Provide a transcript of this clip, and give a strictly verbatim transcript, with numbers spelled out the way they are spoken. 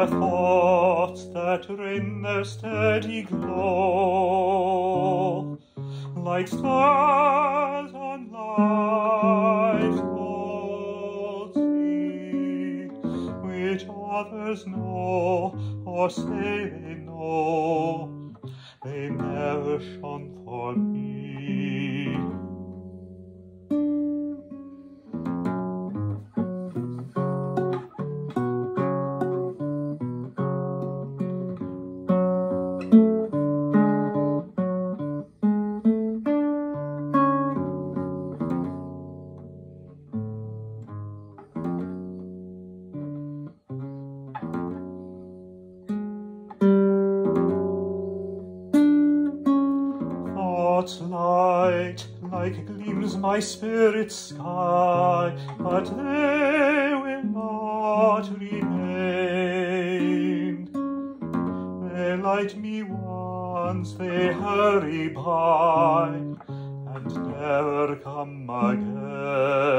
the thoughts that rain their steady glow, like stars on life's cold sea, which others know or say they know, they never shone for me. Light like gleams my spirit's sky, but they will not remain. They light me once, they hurry by, and never come again.